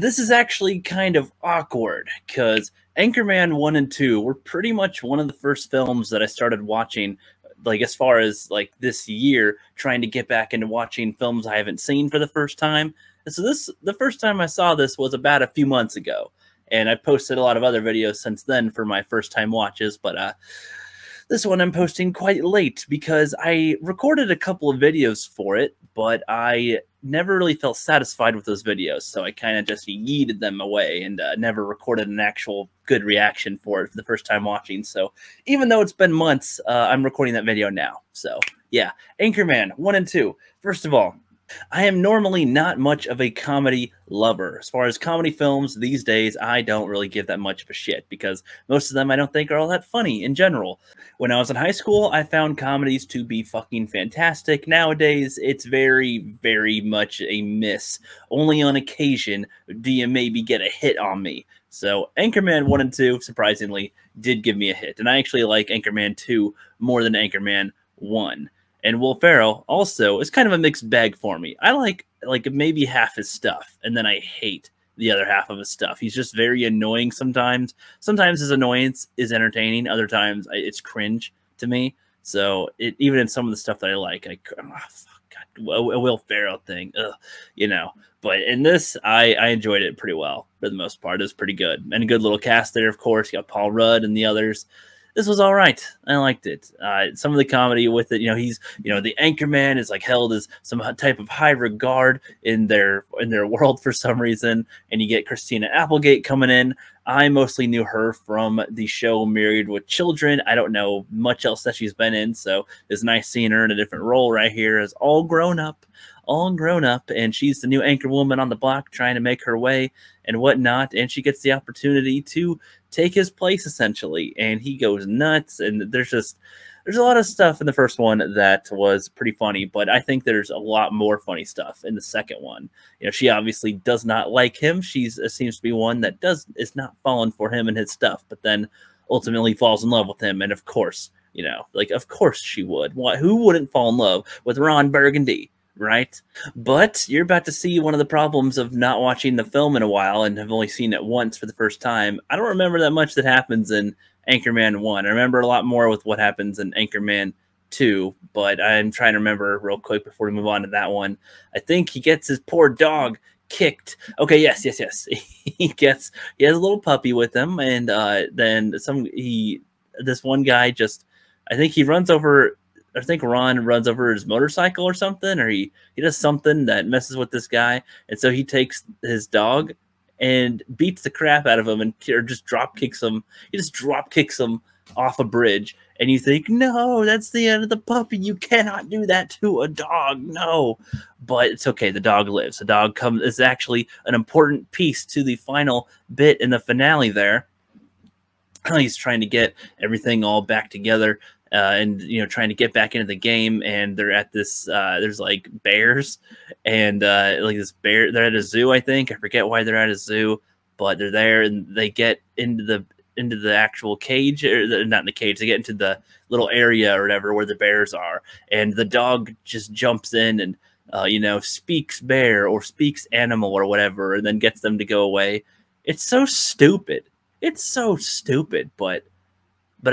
This is actually kind of awkward because Anchorman 1 and 2 were pretty much one of the first films that I started watching, like as far as like this year, trying to get back into watching films I haven't seen for the first time. And so the first time I saw this was about a few months ago, and I posted a lot of other videos since then for my first time watches, but this one I'm posting quite late because I recorded a couple of videos for it, but I never really felt satisfied with those videos, so I kind of just yeeted them away and never recorded an actual good reaction for it for the first time watching. So even though it's been months, I'm recording that video now. So yeah, Anchorman 1 and 2. First of all, I am normally not much of a comedy lover. As far as comedy films these days, I don't really give that much of a shit because most of them I don't think are all that funny in general. When I was in high school, I found comedies to be fucking fantastic. Nowadays, it's very, very much a miss. Only on occasion do you maybe get a hit on me. So Anchorman 1 and 2, surprisingly, did give me a hit. And I actually like Anchorman 2 more than Anchorman 1. And Will Ferrell also is kind of a mixed bag for me. I like maybe half his stuff, and then I hate the other half of his stuff. He's just very annoying sometimes. Sometimes his annoyance is entertaining. Other times it's cringe to me. So even in some of the stuff that I like, I'm like, oh, fuck, God, a Will Ferrell thing, ugh, you know. But in this, I enjoyed it pretty well for the most part. It was pretty good. And a good little cast there, of course. You got Paul Rudd and the others. This was all right. I liked it. Some of the comedy with it, you know, the Anchorman is like held as some type of high regard in their world for some reason. And you get Christina Applegate coming in. I mostly knew her from the show Married with Children. I don't know much else that she's been in, so it's nice seeing her in a different role right here as all grown up, and she's the new anchor woman on the block trying to make her way and whatnot, and she gets the opportunity to take his place essentially, and he goes nuts, and there's a lot of stuff in the first one that was pretty funny, but I think there's a lot more funny stuff in the second one. You know, she obviously does not like him. She's seems to be one that is not falling for him and his stuff, but then ultimately falls in love with him, and of course, you know, like of course she would. Who wouldn't fall in love with Ron Burgundy? Right? But you're about to see one of the problems of not watching the film in a while and have only seen it once for the first time. I don't remember that much that happens in Anchorman 1. I remember a lot more with what happens in Anchorman 2, but I'm trying to remember real quick before we move on to that one. I think he gets his poor dog kicked. Okay, yes. He has a little puppy with him, and then this one guy just, I think Ron runs over his motorcycle or something, or he does something that messes with this guy. And so he takes his dog and beats the crap out of him or just drop kicks him. He just drop kicks him off a bridge. And you think, no, that's the end of the puppy. You cannot do that to a dog. No, but it's okay. The dog lives. The dog comes. It's actually an important piece to the final bit in the finale there. He's trying to get everything all back together. And you know, trying to get back into the game, and they're at this there's like bears, and like this bear, they're at a zoo, I think. I forget why they're at a zoo, but they're there, and they get into the actual cage, or not in the cage, they get into the little area or whatever where the bears are, and the dog just jumps in and you know, speaks bear or speaks animal or whatever, and then gets them to go away. It's so stupid, but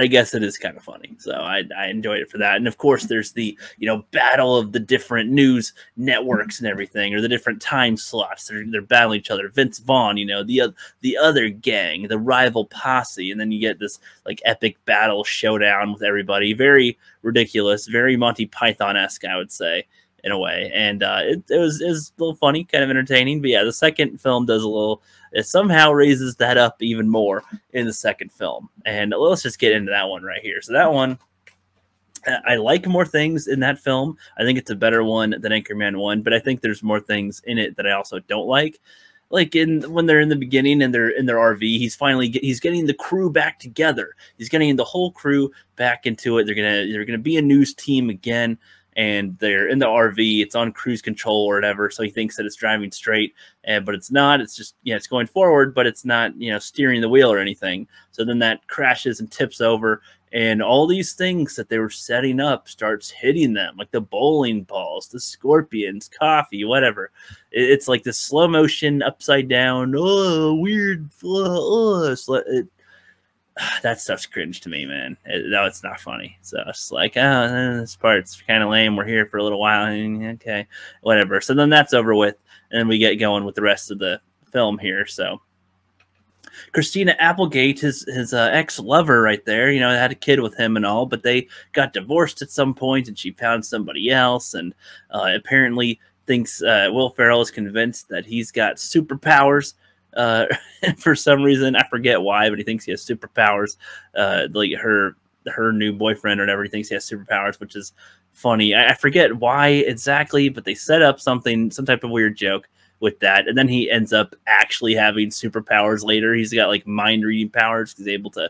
I guess it is kind of funny. So I enjoyed it for that. And of course there's the, you know, battle of the different news networks and everything, or the different time slots. They're battling each other. Vince Vaughn, you know, the other gang, the rival posse. And then you get this like epic battle showdown with everybody. Very ridiculous, very Monty Python-esque, I would say, in a way. And it was a little funny, kind of entertaining. But yeah, the second film does a little, it somehow raises that up even more in the second film. And let's just get into that one right here. So that one, I like more things in that film. I think it's a better one than Anchorman 1, but I think there's more things in it that I also don't like. Like when they're in the beginning and they're in their RV, he's getting the crew back together. He's getting the whole crew back into it. They're gonna be a news team again. and they're in the RV. It's on cruise control or whatever, so he thinks that it's driving straight, but it's not. It's just, yeah, it's going forward, but it's not, you know, steering the wheel or anything. So then that crashes and tips over, and all these things that they were setting up starts hitting them, like the bowling balls, the scorpions, coffee, whatever. It's like this slow motion, upside down, oh, weird. That stuff's cringe to me, man. No, it's not funny. So it's like, oh, this part's kind of lame. We're here for a little while. Okay, whatever. So then that's over with, and we get going with the rest of the film here. So Christina Applegate, his ex-lover right there, you know, had a kid with him and all, but they got divorced at some point, and she found somebody else, and apparently thinks Will Ferrell is convinced that he's got superpowers. For some reason, I forget why, but he thinks he has superpowers. Like her new boyfriend or whatever, he thinks he has superpowers, which is funny. I forget why exactly, but they set up something, some type of weird joke with that, and then he ends up actually having superpowers later. He's got like mind reading powers. He's able to,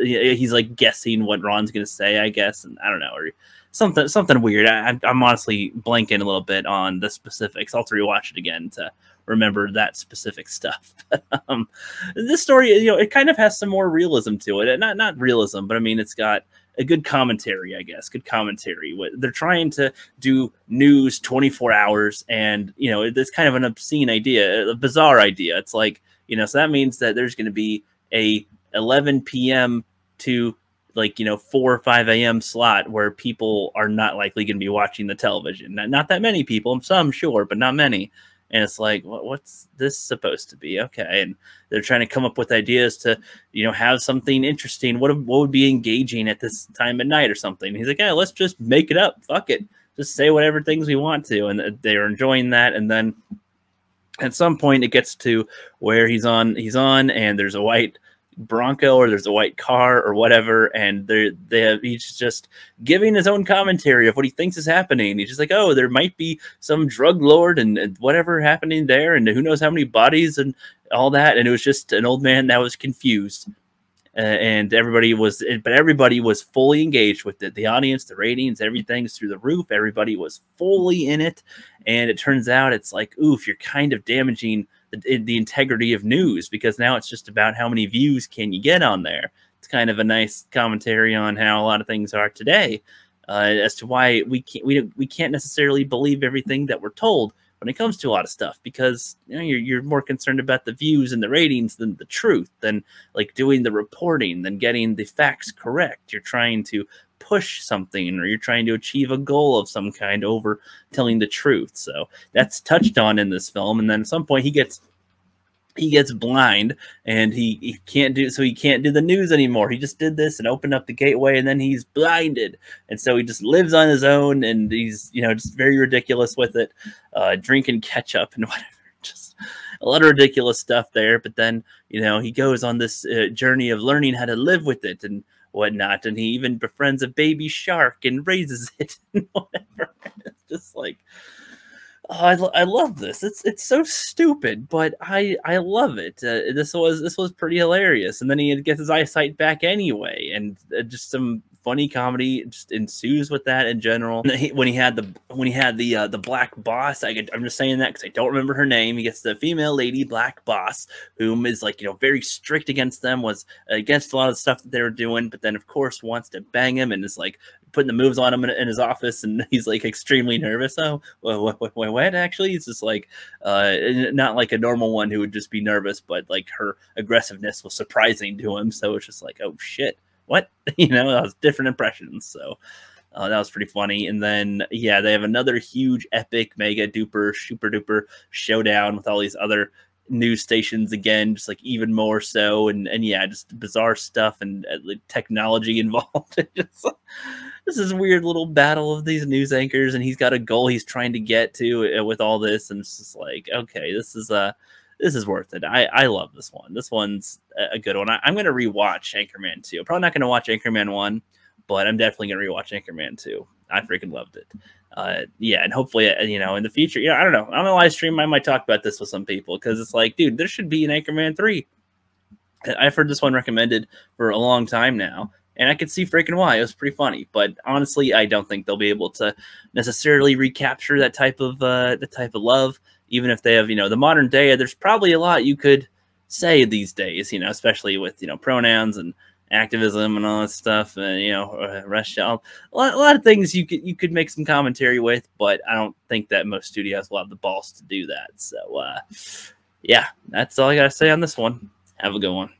he's like guessing what Ron's gonna say, I guess, and I don't know, or something weird. I'm honestly blanking a little bit on the specifics. I'll have to rewatch it again to remember that specific stuff. This story, you know, it kind of has some more realism to it. Not realism, but I mean, it's got a good commentary, I guess. Good commentary. They're trying to do news 24 hours, and, you know, it's kind of an obscene idea, a bizarre idea. It's like, you know, so that means that there's going to be a 11 p.m. to, like, you know, 4 or 5 a.m. slot where people are not likely going to be watching the television. Not that many people, some sure, but not many. And it's like, what's this supposed to be? Okay, and they're trying to come up with ideas to, you know, have something interesting. What would be engaging at this time at night or something? And he's like, yeah, let's just make it up. Fuck it. Just say whatever things we want to. And they're enjoying that. And then at some point it gets to where he's on, and there's a white Bronco, or there's a white car or whatever, and he's just giving his own commentary of what he thinks is happening. He's just like, oh, there might be some drug lord and whatever happening there, and who knows how many bodies and all that. And it was just an old man that was confused, and everybody was fully engaged with it. The audience, the ratings, everything's through the roof. Everybody was fully in it, and it turns out it's like, oof, you're kind of damaging the integrity of news, because now it's just about how many views can you get on there. It's kind of a nice commentary on how a lot of things are today, as to why we can't necessarily believe everything that we're told when it comes to a lot of stuff, because, you know, you're more concerned about the views and the ratings than the truth, than like doing the reporting, than getting the facts correct. You're trying to push something, or you're trying to achieve a goal of some kind over telling the truth. So that's touched on in this film. And then at some point he gets blind, and he can't do the news anymore. He just did this and opened up the gateway, and then he's blinded, and so he just lives on his own, and he's, you know, just very ridiculous with it, drinking ketchup and whatever, just a lot of ridiculous stuff there. But then, you know, he goes on this journey of learning how to live with it and whatnot, and he even befriends a baby shark and raises it and whatever. It's just like, oh, I love this. It's so stupid, but I love it. This was pretty hilarious. And then he gets his eyesight back anyway, and just some funny comedy just ensues with that in general. When he had the black boss, I'm just saying that because I don't remember her name. He gets the female lady black boss, whom is, like, you know, very strict against them, was against a lot of stuff that they were doing, but then of course wants to bang him and is like putting the moves on him in his office, and he's like extremely nervous. Oh, what? Actually, it's just like not like a normal one who would just be nervous, but like her aggressiveness was surprising to him. So it's just like, oh shit. What? You know, that was different impressions. So that was pretty funny. And then, yeah, they have another huge, epic, mega duper, super duper showdown with all these other news stations again, just like even more so. And yeah, just bizarre stuff and like technology involved. This is a weird little battle of these news anchors, and he's got a goal he's trying to get to with all this. And it's just like, okay, this is worth it. I love this one. This one's a good one. I'm going to rewatch Anchorman 2. I'm probably not going to watch Anchorman 1, but I'm definitely going to rewatch Anchorman 2. I freaking loved it. Yeah, and hopefully, you know, in the future, you know, I don't know. On a live stream, I might talk about this with some people, because it's like, dude, there should be an Anchorman 3. I've heard this one recommended for a long time now, And I could see freaking why. It was pretty funny. But honestly, I don't think they'll be able to necessarily recapture that type of love, even if they have, you know, the modern day. There's probably a lot you could say these days, you know, especially with, you know, pronouns and activism and all that stuff, and, you know, rush job. A lot of things you could make some commentary with, but I don't think that most studios will have the balls to do that. So, yeah, that's all I got to say on this one. Have a good one.